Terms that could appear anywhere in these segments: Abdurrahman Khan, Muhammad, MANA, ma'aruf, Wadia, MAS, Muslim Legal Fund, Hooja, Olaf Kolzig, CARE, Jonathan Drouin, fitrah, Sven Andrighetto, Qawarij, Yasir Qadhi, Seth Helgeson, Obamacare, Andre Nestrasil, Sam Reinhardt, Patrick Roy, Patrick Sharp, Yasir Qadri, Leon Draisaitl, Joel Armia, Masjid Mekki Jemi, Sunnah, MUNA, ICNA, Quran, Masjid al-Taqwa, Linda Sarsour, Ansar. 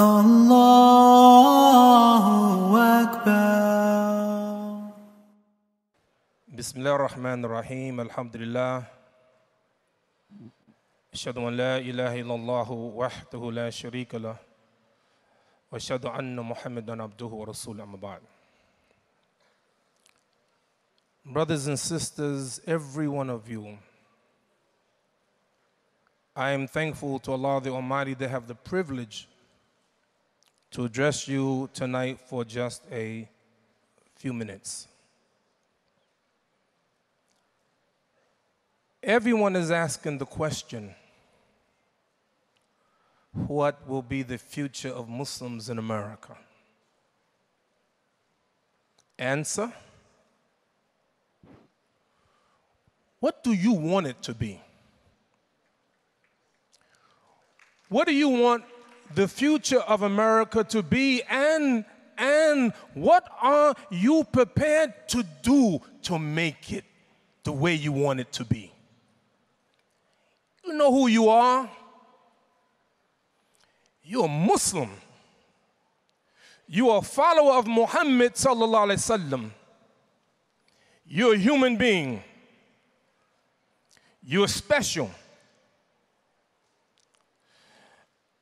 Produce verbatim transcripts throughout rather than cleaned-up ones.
Allahu Akbar. Bismillah ar-Rahman ar-Rahim. Alhamdulillah. Ashhadu an la ilaha illallah wahdahu la sharika lah. Wa ashhadu anna Muhammadan abduhu wa rasuluhu amma ba'd. Brothers and sisters, every one of you, I am thankful to Allah the Almighty to have the privilege to address you tonight for just a few minutes. Everyone is asking the question, what will be the future of Muslims in America? Answer, what do you want it to be? What do you want the future of America to be, and, and what are you prepared to do to make it the way you want it to be? You know who you are. You're a Muslim. You are a follower of Muhammad sallallahu alaihi wasallam. You're a human being. You're special.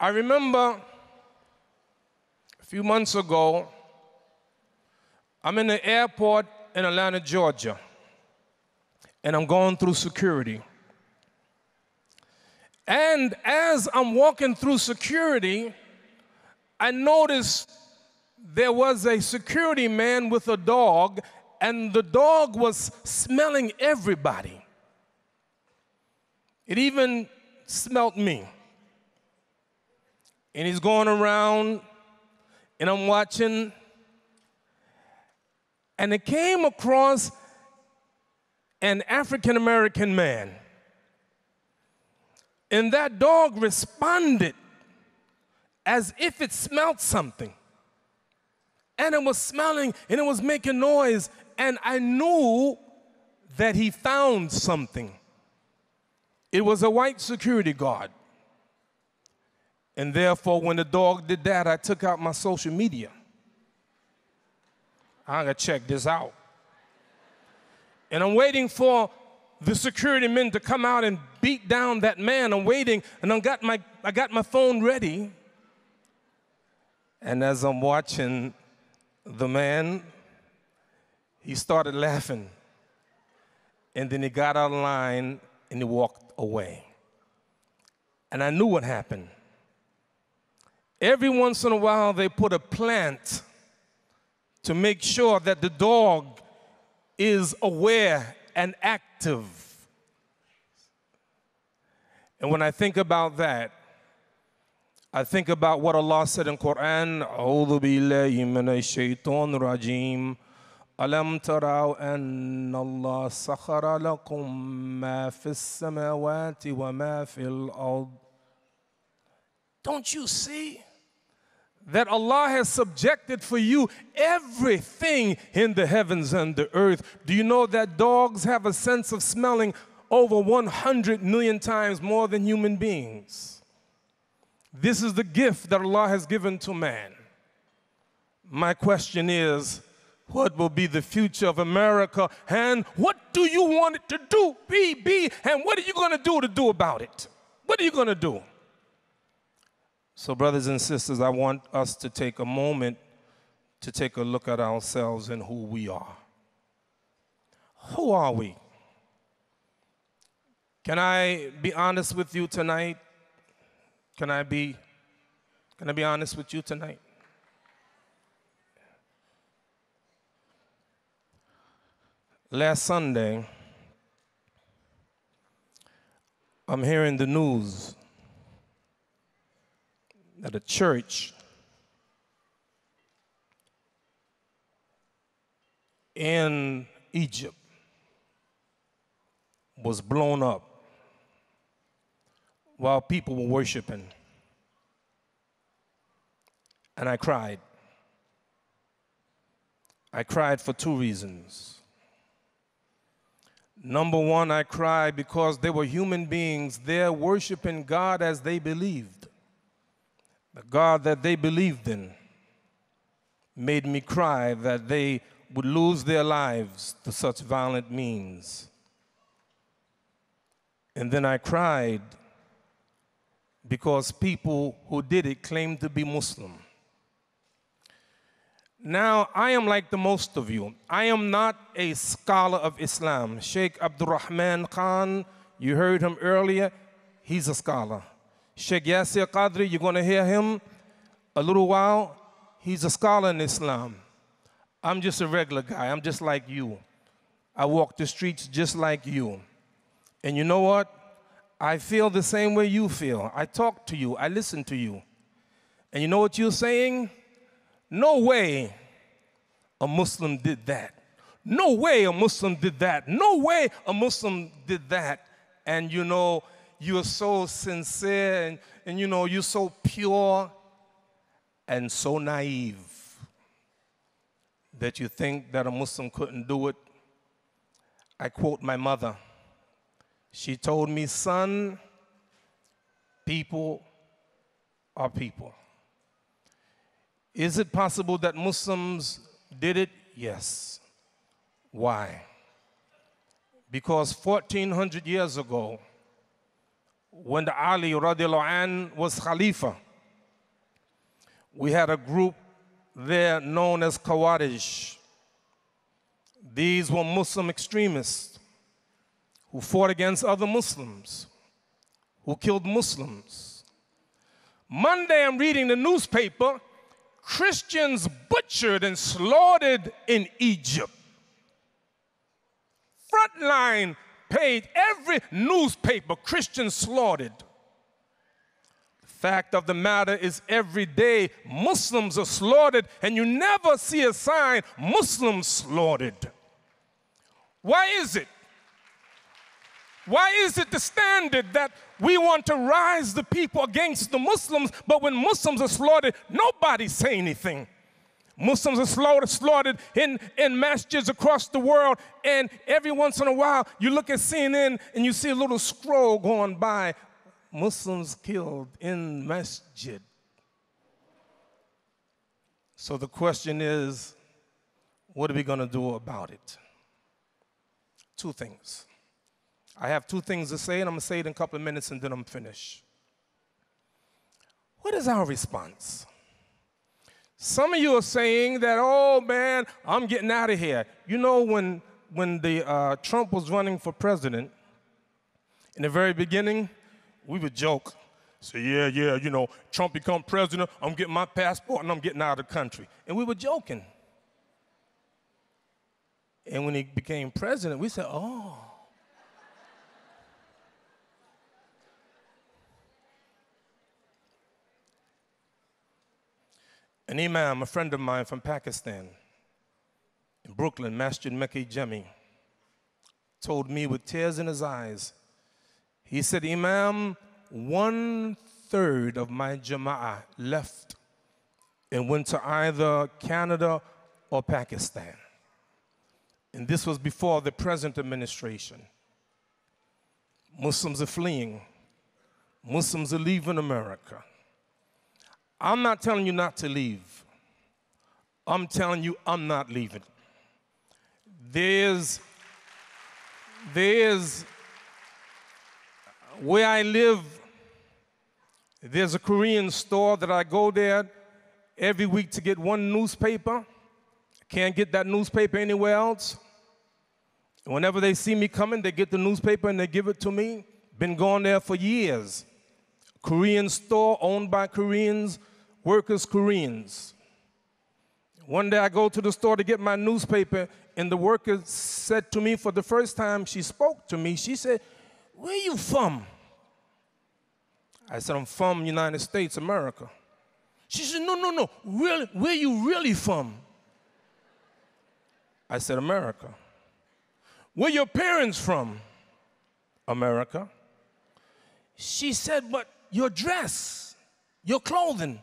I remember a few months ago, I'm in the airport in Atlanta, Georgia, and I'm going through security. And as I'm walking through security, I noticed there was a security man with a dog, and the dog was smelling everybody. It even smelled me. And he's going around, and I'm watching. And it came across an African-American man. And that dog responded as if it smelled something. And it was smelling, and it was making noise. And I knew that he found something. It was a white security guard. And therefore, when the dog did that, I took out my social media. I gotta check this out. And I'm waiting for the security men to come out and beat down that man. I'm waiting, and I got my, I got my phone ready. And as I'm watching the man, he started laughing. And then he got out of line, and he walked away. And I knew what happened. Every once in a while, they put a plant to make sure that the dog is aware and active. And when I think about that, I think about what Allah said in Quran, أَعُوذُ بِاللَّهِ مِنَ الشَّيْطَانِ الرَّجِيمِ أَلَمْ تَرَوْا أَنَّ اللَّهَ سَخَرَ لَكُم مَّا فِي السَّمَاوَاتِ وَمَا فِي الْأَرْضِ. Don't you see that Allah has subjected for you everything in the heavens and the earth? Do you know that dogs have a sense of smelling over one hundred million times more than human beings? This is the gift that Allah has given to man. My question is, what will be the future of America, and what do you want it to do, be, be, and what are you going to do to do about it? What are you going to do? So, brothers and sisters, I want us to take a moment to take a look at ourselves and who we are. Who are we? Can I be honest with you tonight? Can I be, can I be honest with you tonight? Last Sunday, I'm hearing the news that a church in Egypt was blown up while people were worshiping. And I cried. I cried for two reasons. Number one, I cried because they were human beings there worshiping God as they believed. The God that they believed in made me cry that they would lose their lives to such violent means. And then I cried because people who did it claimed to be Muslim. Now, I am like the most of you. I am not a scholar of Islam. Sheikh Abdurrahman Khan, you heard him earlier, he's a scholar. Sheikh Yasir Qadri, you're going to hear him a little while. He's a scholar in Islam. I'm just a regular guy. I'm just like you. I walk the streets just like you. And you know what? I feel the same way you feel. I talk to you. I listen to you. And you know what you're saying? No way a Muslim did that. No way a Muslim did that. No way a Muslim did that. And you know, you're so sincere and, and you know, you're so pure and so naive that you think that a Muslim couldn't do it. I quote my mother. She told me, son, people are people. Is it possible that Muslims did it? Yes. Why? Because fourteen hundred years ago, when the Ali radiallahu an was Khalifa, we had a group there known as Qawarij. These were Muslim extremists who fought against other Muslims, who killed Muslims. Monday I'm reading the newspaper, Christians butchered and slaughtered in Egypt. Frontline page, every newspaper, Christians slaughtered. Fact of the matter is every day Muslims are slaughtered and you never see a sign Muslims slaughtered. Why is it? Why is it the standard that we want to rise the people against the Muslims, but when Muslims are slaughtered, nobody say anything? Muslims are slaughtered, slaughtered in, in masjids across the world, and every once in a while you look at C N N and you see a little scroll going by, Muslims killed in masjid. So the question is, what are we going to do about it? Two things. I have two things to say, and I'm going to say it in a couple of minutes, and then I'm finished. What is our response? Some of you are saying that, oh, man, I'm getting out of here. You know, when, when the, uh, Trump was running for president, in the very beginning, we would joke, say, yeah, yeah, you know, Trump become president, I'm getting my passport and I'm getting out of the country. And we were joking. And when he became president, we said, oh. An imam, a friend of mine from Pakistan, in Brooklyn, Masjid Mekki Jemi, told me with tears in his eyes, he said, Imam, one third of my jama'ah left and went to either Canada or Pakistan. And this was before the present administration. Muslims are fleeing. Muslims are leaving America. I'm not telling you not to leave. I'm telling you I'm not leaving. There's, there's, where I live, there's a Korean store that I go there every week to get one newspaper. Can't get that newspaper anywhere else. Whenever they see me coming, they get the newspaper and they give it to me. Been going there for years. Korean store owned by Koreans, workers Koreans. One day I go to the store to get my newspaper and the worker said to me for the first time, she spoke to me, she said, where you from? I said, I'm from United States, America. She said, no, no, no, really, where you really from? I said, America. Where your parents from? America. She said, but your dress, your clothing.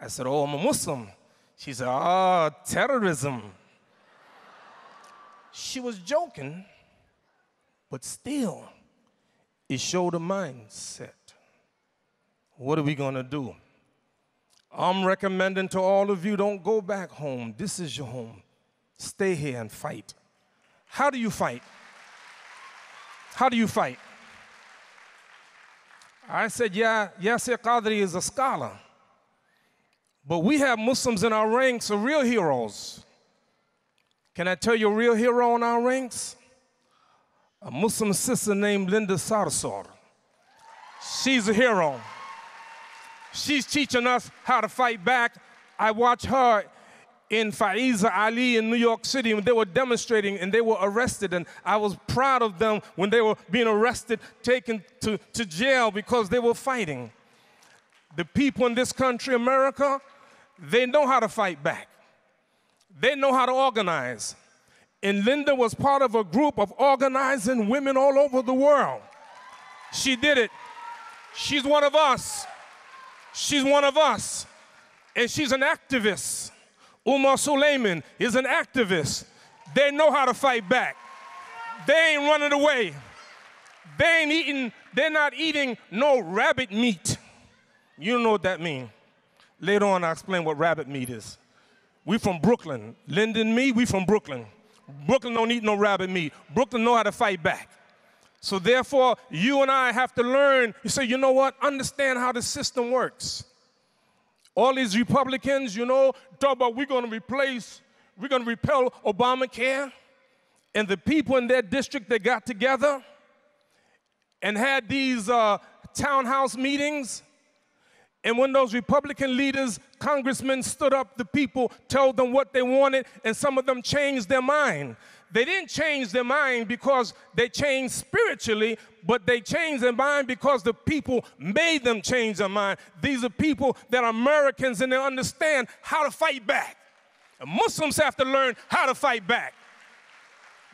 I said, oh, I'm a Muslim. She said, ah, terrorism. She was joking, but still, it showed a mindset. What are we going to do? I'm recommending to all of you, don't go back home. This is your home. Stay here and fight. How do you fight? How do you fight? I said, yeah, Yasir Qadhi is a scholar. But we have Muslims in our ranks who are real heroes. Can I tell you a real hero in our ranks? A Muslim sister named Linda Sarsour. She's a hero. She's teaching us how to fight back. I watched her in Faiza Ali in New York City when they were demonstrating and they were arrested, and I was proud of them when they were being arrested, taken to, to jail because they were fighting. The people in this country, America, they know how to fight back. They know how to organize. And Linda was part of a group of organizing women all over the world. She did it. She's one of us. She's one of us, and she's an activist. Umar Suleiman is an activist. They know how to fight back. They ain't running away. They ain't eating, they're not eating no rabbit meat. You know what that means. Later on, I'll explain what rabbit meat is. We from Brooklyn. Linda and me, we from Brooklyn. Brooklyn don't eat no rabbit meat. Brooklyn know how to fight back. So therefore, you and I have to learn. You say, you know what? Understand how the system works. All these Republicans, you know, talk about we're going to replace, we're going to repel Obamacare. And the people in their district, they got together and had these uh, townhouse meetings. And when those Republican leaders, congressmen stood up, the people told them what they wanted, and some of them changed their mind. They didn't change their mind because they changed spiritually, but they changed their mind because the people made them change their mind. These are people that are Americans, and they understand how to fight back. And Muslims have to learn how to fight back.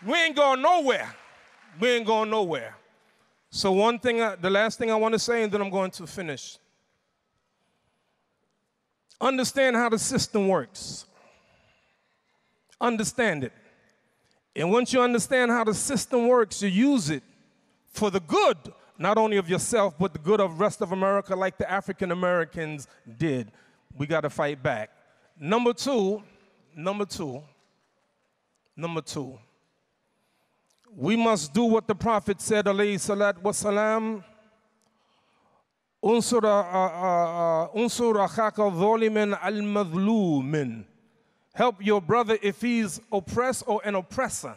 We ain't going nowhere. We ain't going nowhere. So one thing, the last thing I want to say, and then I'm going to finish. Understand how the system works. Understand it. And once you understand how the system works, you use it for the good, not only of yourself, but the good of the rest of America, like the African Americans did. We got to fight back. Number two, number two, number two, we must do what the Prophet said, alayhi salatu wasalam, unsur akhaka zolimin al-madhlumin. Help your brother if he's oppressed or an oppressor.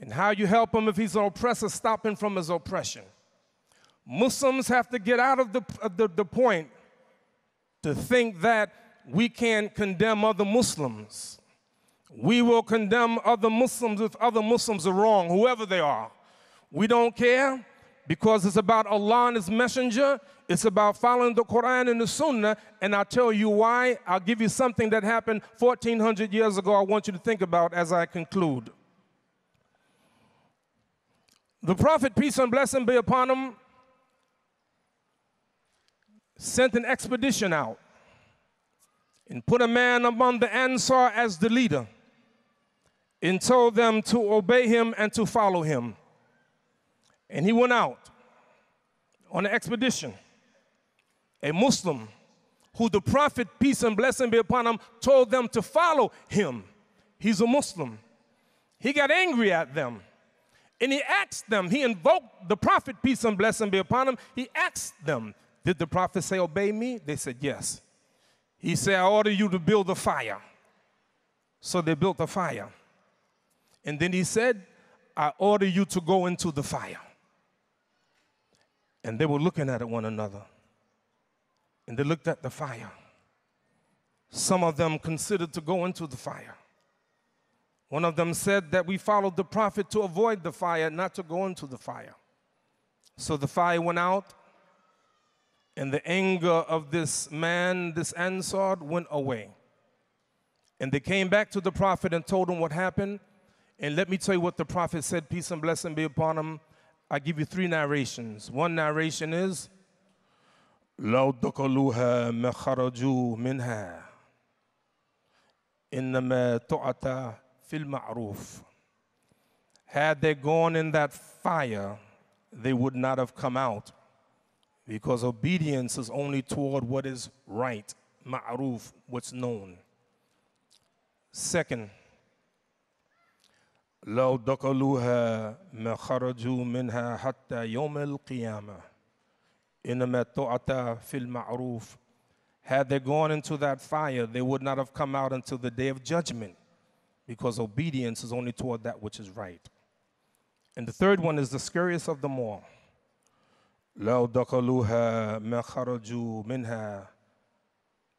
And how you help him if he's an oppressor, stop him from his oppression. Muslims have to get out of the, the, the point to think that we can't condemn other Muslims. We will condemn other Muslims if other Muslims are wrong, whoever they are. We don't care because it's about Allah and His Messenger. It's about following the Quran and the Sunnah, and I'll tell you why. I'll give you something that happened fourteen hundred years ago I want you to think about as I conclude. The Prophet, peace and blessing be upon him, sent an expedition out and put a man among the Ansar as the leader and told them to obey him and to follow him. And he went out on an expedition. A Muslim who the Prophet, peace and blessing be upon him, told them to follow him. He's a Muslim. He got angry at them. And he asked them, he invoked the Prophet, peace and blessing be upon him. He asked them, did the Prophet say, obey me? They said, yes. He said, I order you to build a fire. So they built a fire. And then he said, I order you to go into the fire. And they were looking at one another. And they looked at the fire. Some of them considered to go into the fire. One of them said that we followed the Prophet to avoid the fire, not to go into the fire. So the fire went out, and the anger of this man, this Ansar, went away. And they came back to the Prophet and told him what happened. And let me tell you what the Prophet said, peace and blessing be upon him. I give you three narrations. One narration is, لَوْ دَقَلُوهَا مَخَرَجُوا مِنْهَا إِنَّمَا تُعَتَى فِي الْمَعْرُوفِ. Had they gone in that fire, they would not have come out, because obedience is only toward what is right, ma'aruf, what's known. Second, لَوْ دَقَلُوهَا مَا خَرَجُوا مِنْهَا حَتَّى يَوْمَ الْقِيَامَةِ إِنَّمَا تُعْتَى فِي الْمَعْرُوفِ. Had they gone into that fire, they would not have come out until the day of judgment, because obedience is only toward that which is right. And the third one is the scariest of them all. لَوْ دَقَلُوهَا مَا خَرَجُوا مِنْهَا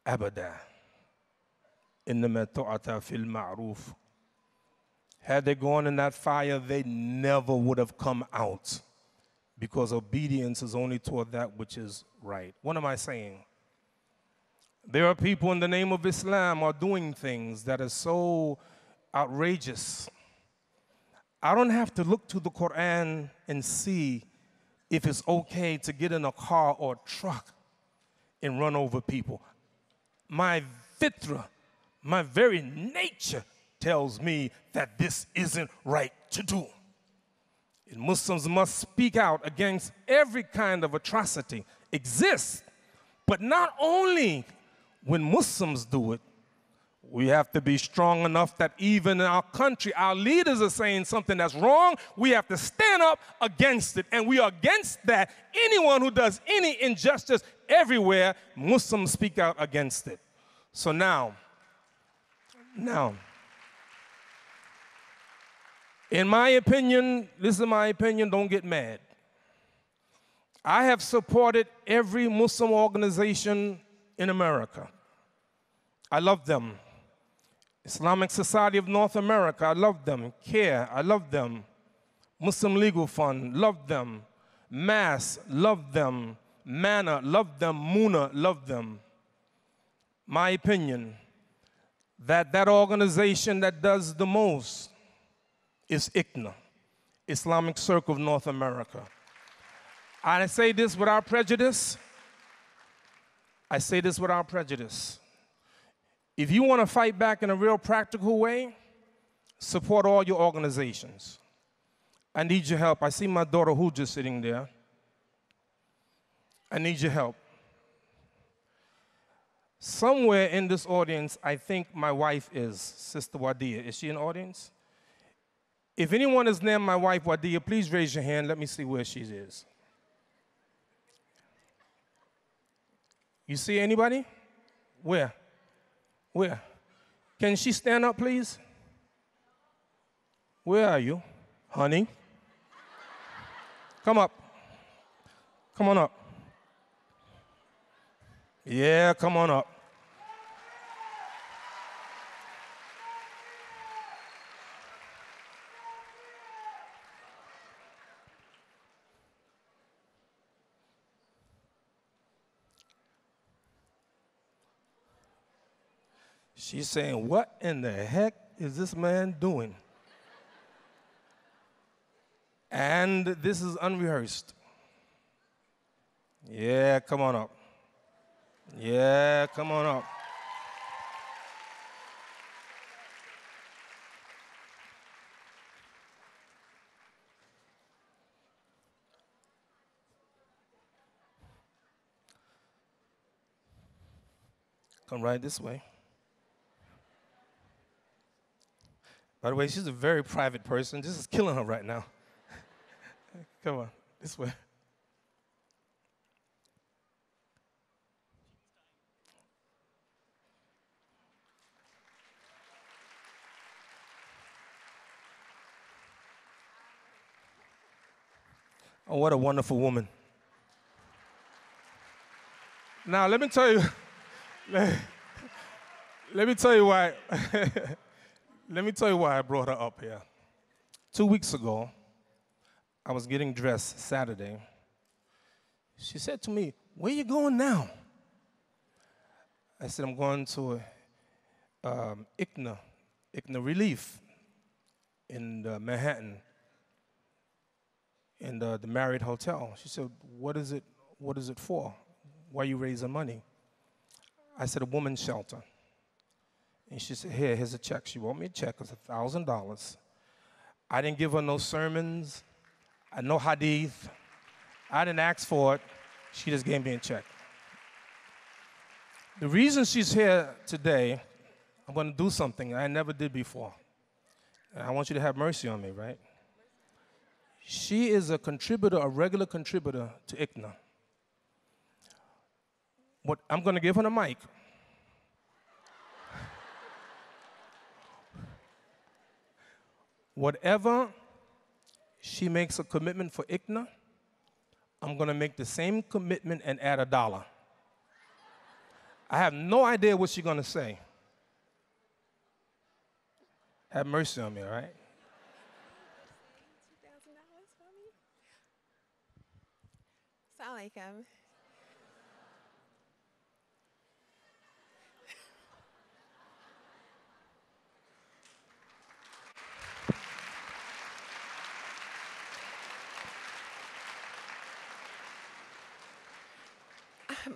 أَبَدًا إِنَّمَا تُعْتَى فِي الْمَعْرُوفِ. Had they gone in that fire, they never would have come out, because obedience is only toward that which is right. What am I saying? There are people in the name of Islam are doing things that are so outrageous. I don't have to look to the Quran and see if it's okay to get in a car or a truck and run over people. My fitrah, my very nature, tells me that this isn't right to do. And Muslims must speak out against every kind of atrocity. Exists, but not only when Muslims do it. We have to be strong enough that even in our country, our leaders are saying something that's wrong. We have to stand up against it, and we are against that. Anyone who does any injustice everywhere, Muslims speak out against it. So now, now, in my opinion, this is my opinion, don't get mad. I have supported every Muslim organization in America. I love them. Islamic Society of North America, I love them. CARE, I love them. Muslim Legal Fund, love them. M A S, love them. MANA, love them. MUNA, love them. My opinion, that that organization that does the most is I C N A, Islamic Circle of North America. I say this without prejudice. I say this without prejudice. If you want to fight back in a real practical way, support all your organizations. I need your help. I see my daughter Hooja sitting there. I need your help. Somewhere in this audience, I think my wife is, Sister Wadia. Is she in the audience? If anyone is named my wife, Wadia, please raise your hand. Let me see where she is. You see anybody? Where? Where? Can she stand up, please? Where are you, honey? Come up. Come on up. Yeah, come on up. She's saying, what in the heck is this man doing? And this is unrehearsed. Yeah, come on up. Yeah, come on up. Come right this way. By the way, she's a very private person. This is killing her right now. Come on, this way. Oh, what a wonderful woman. Now, let me tell you, let, let me tell you why. Let me tell you why I brought her up here. Two weeks ago, I was getting dressed Saturday. She said to me, where you going now? I said, I'm going to um, I C N A, I C N A Relief in uh, Manhattan, in the, the Marriott Hotel. She said, what is it, what is it for? Why are you raising money? I said, a woman's shelter. And she said, here, here's a check. She wrote me a check. It was one thousand dollars. I didn't give her no sermons, no hadith. I didn't ask for it. She just gave me a check. The reason she's here today, I'm going to do something I never did before. And I want you to have mercy on me, right? She is a contributor, a regular contributor to I C N A. What, I'm going to give her the mic. Whatever she makes a commitment for I C N A, I'm going to make the same commitment and add a dollar. I have no idea what she's going to say. Have mercy on me, all right? two thousand dollars for me? Sound like him.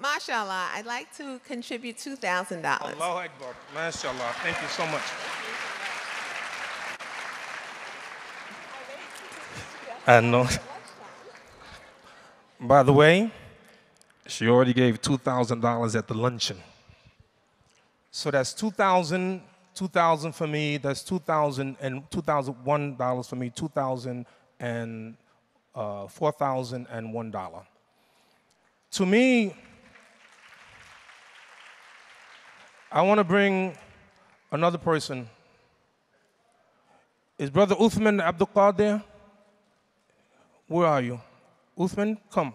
Mashallah, I'd like to contribute two thousand dollars. Allahu Akbar. Mashallah. Thank you so much. I know. By the way, she already gave two thousand dollars at the luncheon. So that's two thousand dollars, two thousand dollars for me, that's two thousand dollars, and two thousand one dollars for me, two thousand dollars, and uh, four thousand one dollars. To me, I want to bring another person. Is Brother Uthman Abdul Qadir? Where are you? Uthman, come.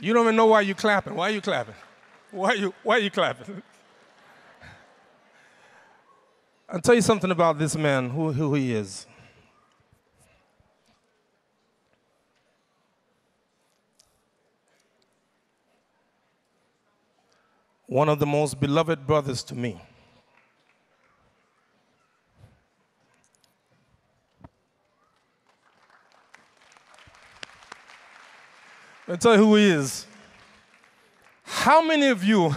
You don't even know why you're clapping. Why are you clapping? Why are you, why are you clapping? I'll tell you something about this man, who, who he is. One of the most beloved brothers to me. I'll tell you who he is. How many of you,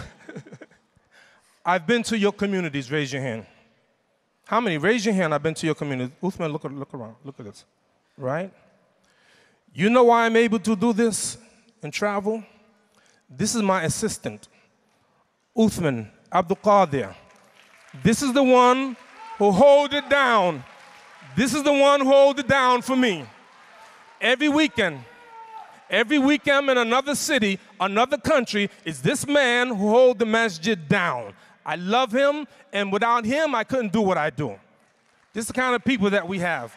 I've been to your communities, raise your hand. How many, raise your hand, I've been to your community. Uthman, look, look around, look at this, right? You know why I'm able to do this and travel? This is my assistant. Uthman Abdul Qadir. This is the one who holds it down. This is the one who holds it down for me. Every weekend, every weekend I'm in another city, another country, it's this man who holds the masjid down. I love him, and without him, I couldn't do what I do. This is the kind of people that we have.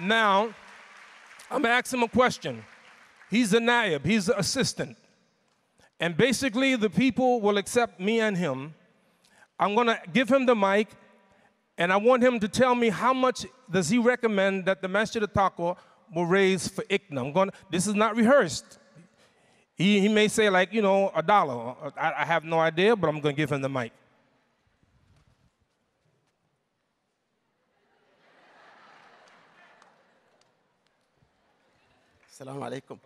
Now, I'm gonna ask him a question. He's a naib, he's an assistant. And basically, the people will accept me and him. I'm going to give him the mic, and I want him to tell me how much does he recommend that the Masjid al-Taqwa will raise for I C N A. I'm going to, this is not rehearsed. He, he may say, like, you know, a dollar. I, I have no idea, but I'm going to give him the mic. Assalamu alaikum.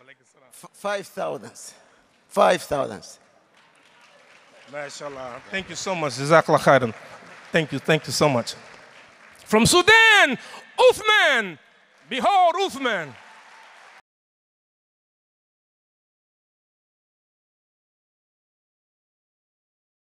Five thousands. Five thousands. MashaAllah. Thank you so much. Jazakallah khairan. Thank you. Thank you so much. From Sudan, Uthman. Behold, Uthman.